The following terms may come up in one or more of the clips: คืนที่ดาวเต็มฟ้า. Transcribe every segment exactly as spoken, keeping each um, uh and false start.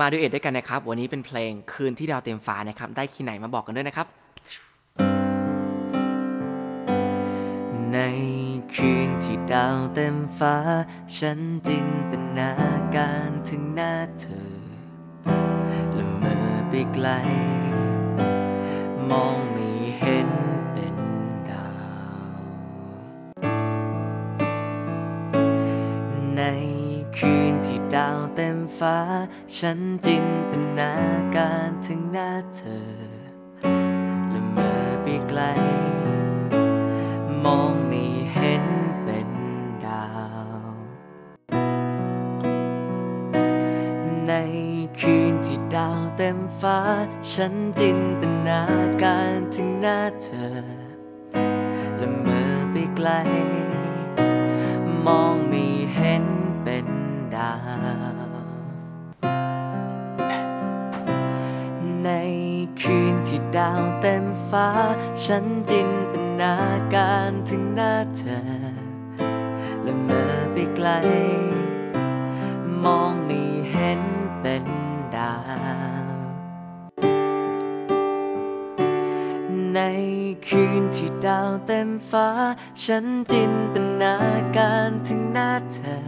มาดูเอทด้วยกันนะครับวันนี้เป็นเพลงคืนที่ดาวเต็มฟ้านะครับได้คีย์ไหนมาบอกกันด้วยนะครับในคืนที่ดาวเต็มฟ้าฉันจินตนาการถึงหน้าเธอละเมอไปไกลมองไม่เห็นเป็นดาวในคืนที่ดาวเต็มฟ้าฉันจินตนาการถึงหน้าเธอละเมอไปไกลมองไม่เห็นเป็นดาวในคืนที่ดาวเต็มฟ้าฉันจินตนาการถึงหน้าเธอละเมอไปไกลมองไม่เห็นเป็นดาวในคืนที่ดาวเต็มฟ้าฉันจินตนาการถึงหน้าเธอ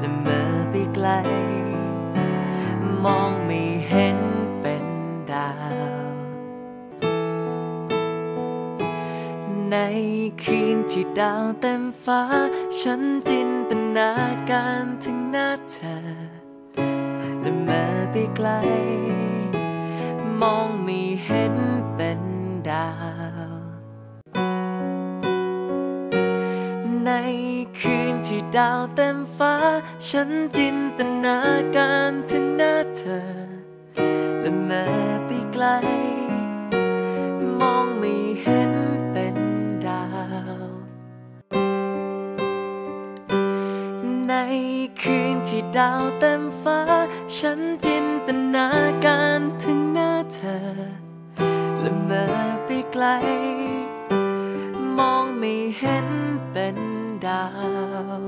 และเมื่อไปไกลมองไม่เห็นเป็นดาวในคืนที่ดาวเต็มฟ้าฉันจินตนาการถึงหน้าเธอและเมื่อไปไกลมองไม่เห็นเป็นดาวในคืนที่ดาวเต็มฟ้าฉันจินตนาการถึงหน้าเธอและเมื่อไปไกลมองไม่เห็นเป็นดาว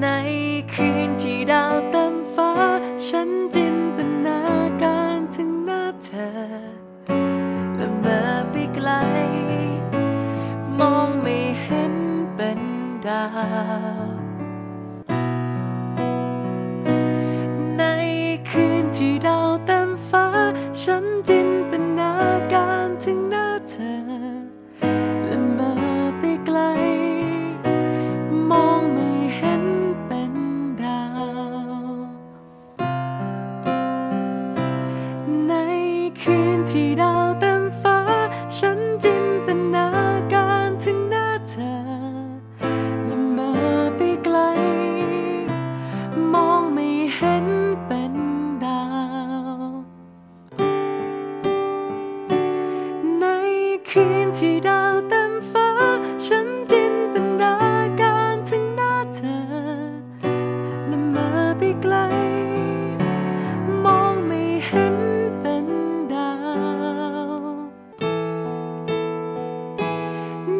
ในคืนที่ดาวเต็มฟ้าฉันจินตนาการถึงหน้าเธอและเมื่อไปไกลมองไม่เห็นเป็นดาวในคืนที่ดาวเต็มฟ้าฉันจินตนาการถึงหน้าเธอและเมื่อไปไกลมองไม่เห็นเป็นดาวในคืนที่ดาวเต็มฟ้าฉันจินตนาการถึงหน้าเธอและเมื่อไปไกลมองไม่เห็นเป็นดาวในคืนที่ดาวเต็มฟ้าฉันจินตนาการถึงหน้าเธอและเมื่อไปไกลมองไม่เห็นเป็นดาว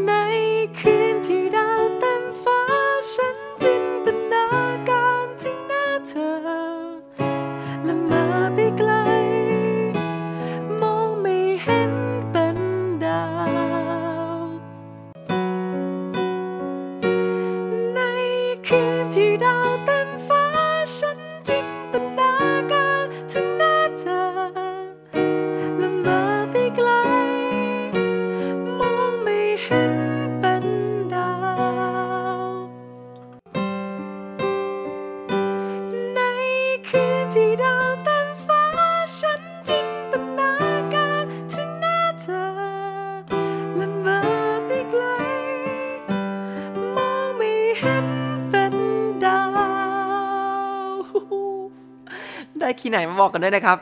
ในคืนที่ดาวเต็มฟ้าฉันจินตนาการถึงหน้าเธอและเมื่อไปไกลมองไม่เห็นเป็นดาวในคืนที่ดาวเต็มฟ้าฉันจินตนาการถึงหน้าเธอและเมื่อไปไกลมองไม่เห็นเป็นดาวในคืนที่ดาวเต็มฟ้าฉันจินตนาการถึงหน้าเธอและเมื่อไปไกลมองไม่เห็นเป็นดาวในคืนที่ดาวเต็มฟ้าฉันจินตนาการถึงหน้าเธอและเมื่อไปไกลมองไม่เห็นเป็นดาวในคืนที่ดาวเต็มฟ้าฉันจินตนาการถึงหน้าเธอและเมื่อไปไกลมองไม่เห็นเป็นดาว ได้คีย์ไหนมาบอกกันด้วยนะครับ